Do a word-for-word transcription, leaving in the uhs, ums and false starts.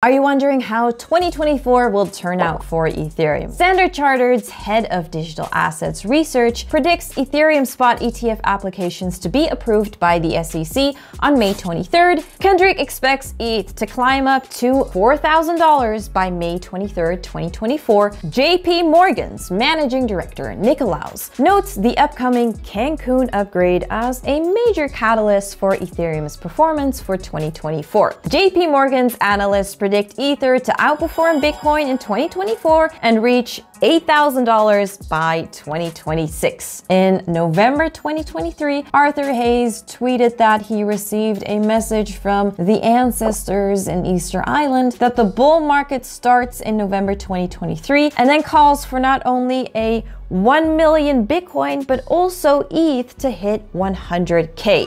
Are you wondering how twenty twenty-four will turn out for Ethereum? Standard Chartered's head of digital assets research predicts Ethereum spot E T F applications to be approved by the S E C on May twenty-third. Kendrick expects E T H to climb up to four thousand dollars by May twenty-third, twenty twenty-four. J P Morgan's managing director, Nikolaus, notes the upcoming Cancun Upgrade as a major catalyst for Ethereum's performance for twenty twenty-four. J P Morgan's analysts predict Ether to outperform Bitcoin in twenty twenty-four and reach eight thousand dollars by twenty twenty-six. In November twenty twenty-three, Arthur Hayes tweeted that he received a message from the ancestors in Easter Island that the bull market starts in November twenty twenty-three and then calls for not only a one million Bitcoin, but also E T H to hit one hundred K.